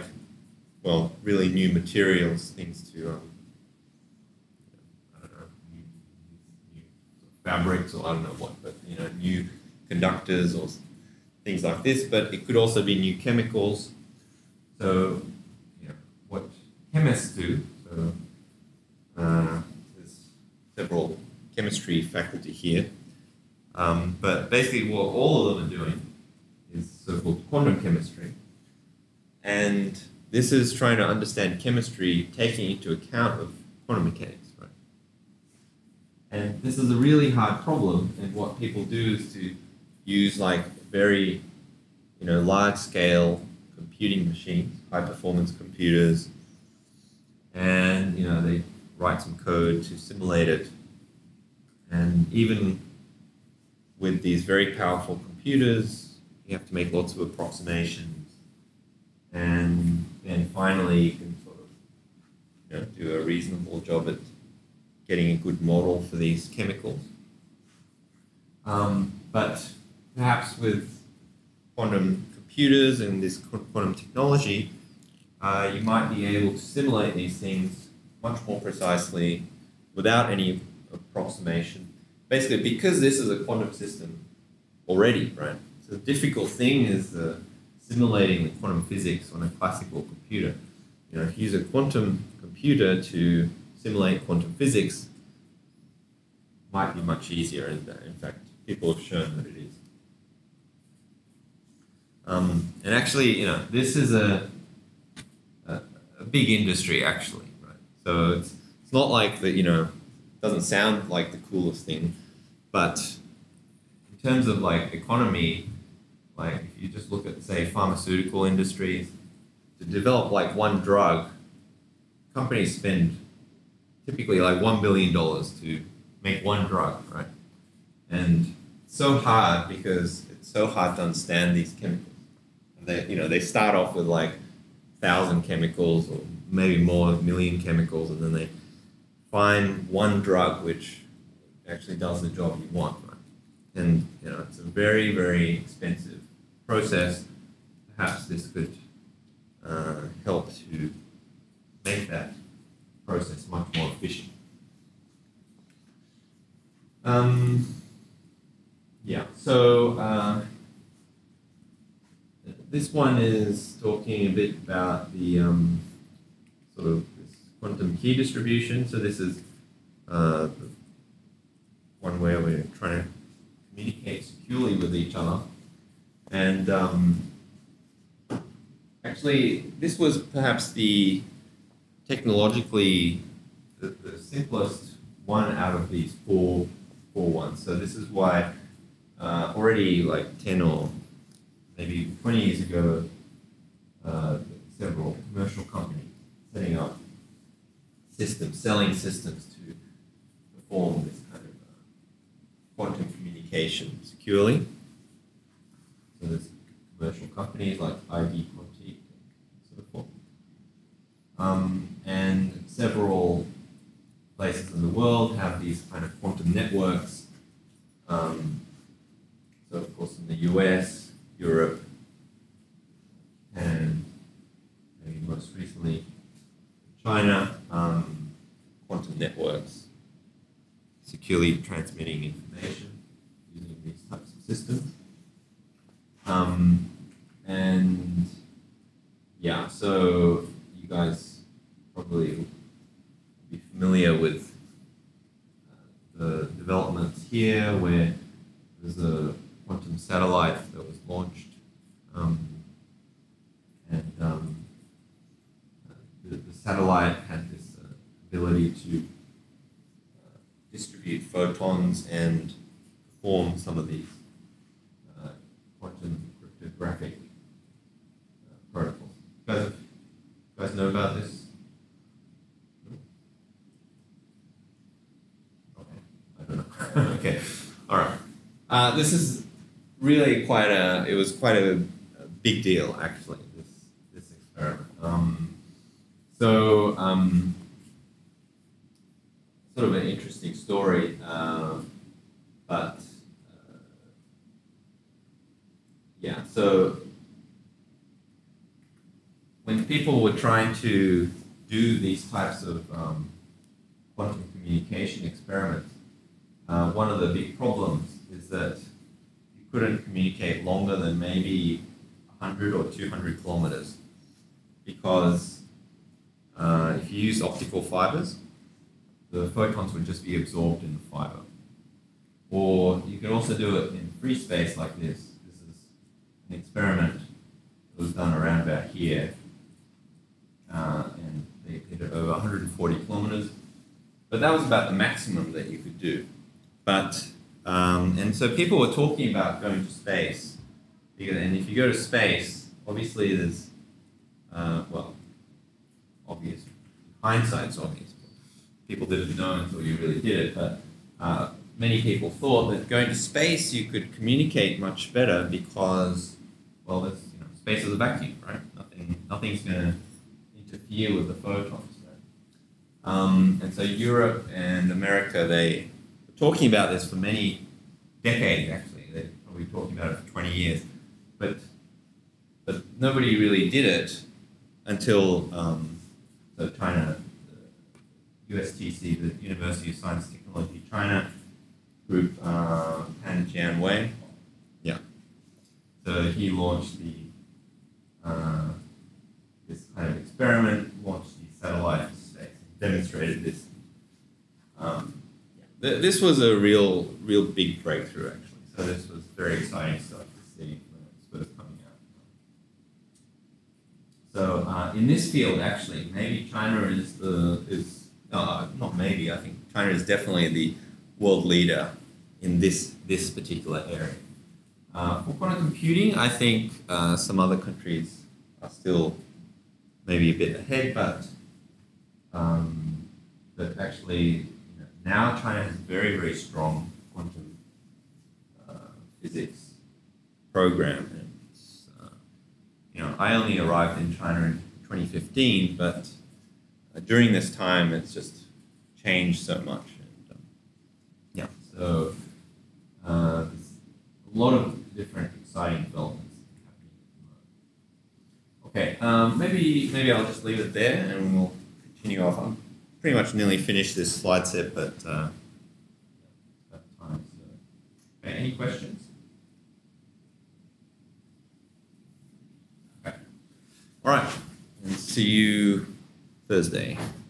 well, really new materials, things to, I don't know, new fabrics, or I don't know what, but, you know, new conductors or things like this. But it could also be new chemicals. So, you know, what chemists do, so there's several chemistry faculty here, but basically what all of them are doing is so-called quantum chemistry, and this is trying to understand chemistry taking into account of quantum mechanics, right? And this is a really hard problem, and what people do is to use like very, you know, large-scale computing machines, high-performance computers, and, you know, they write some code to simulate it. And even with these very powerful computers, you have to make lots of approximations, and then finally you can sort of, you know, do a reasonable job at getting a good model for these chemicals. But perhaps with quantum computers and this quantum technology, you might be able to simulate these things much more precisely without any approximation. Basically, because this is a quantum system already, right? So the difficult thing is simulating the quantum physics on a classical computer. You know, if you use a quantum computer to simulate quantum physics, it might be much easier, and in fact, people have shown that it is. And actually, you know, this is a big industry, actually, right? So it's not like that, you know, doesn't sound like the coolest thing, but in terms of like economy, like if you just look at, say, pharmaceutical industries, to develop like one drug, companies spend typically like $1 billion to make one drug, right? And it's so hard because it's so hard to understand these chemicals. They, you know, they start off with like 1,000 chemicals or maybe more, 1 million chemicals, and then they find one drug which actually does the job you want, right? And, you know, it's a very, very expensive process. Perhaps this could help to make that process much more efficient. Yeah, so this one is talking a bit about the sort of this quantum key distribution. So this is the one where we're trying to communicate securely with each other. And actually, this was perhaps the technologically the simplest one out of these four ones. So this is why already like 10 or maybe 20 years ago, several commercial companies setting up systems, selling systems to perform this kind of quantum communication securely. So there's commercial companies like ID Quantique and so forth. And several places in the world have these kind of quantum networks. So of course in the US, Europe, and maybe most recently China, quantum networks securely transmitting information using these types of systems. And yeah, so you guys probably will be familiar with the developments here, where there's a quantum satellite that was launched, and the satellite had this ability to distribute photons and perform some of these quantum cryptographic protocols. You guys know about this? Okay, I don't know. Okay, all right. This is really quite a, it was quite a big deal, actually, this experiment. Sort of an interesting story. people were trying to do these types of quantum communication experiments, one of the big problems is that you couldn't communicate longer than maybe 100 or 200 kilometers, because if you use optical fibers, the photons would just be absorbed in the fiber. Or you can also do it in free space like this. This is an experiment that was done around about here, and they did it over 140 kilometers. But that was about the maximum that you could do. But and so people were talking about going to space, and if you go to space, obviously there's well, obvious. Hindsight's obvious. People didn't know until you really did it, but many people thought that going to space you could communicate much better because, well, there's, you know, space is a vacuum, right? Nothing's going to interfere with the photons. Right? And so Europe and America, they were talking about this for many decades, actually. They're probably talking about it for 20 years. But nobody really did it until so China, USTC, the University of Science and Technology China group, Pan Jianwei. Yeah. So he launched the this kind of experiment, launched the satellite to space, demonstrated this. This was a real big breakthrough, actually. So this was very exciting stuff to see when it was first coming out. So in this field, actually, maybe China is the not maybe, I think China is definitely the world leader in this particular area. For quantum computing, I think some other countries are still maybe a bit ahead, but actually, you know, now China has very strong quantum physics program. And it's, you know, I only arrived in China in 2015, but during this time, it's just changed so much. And, yeah, so a lot of different exciting developments happening at the moment. Okay, maybe I'll just leave it there, and we'll continue off. I'm pretty much nearly finished this slide set, but yeah, it's about time. So. Okay, any questions? Okay. All right, and see you Thursday.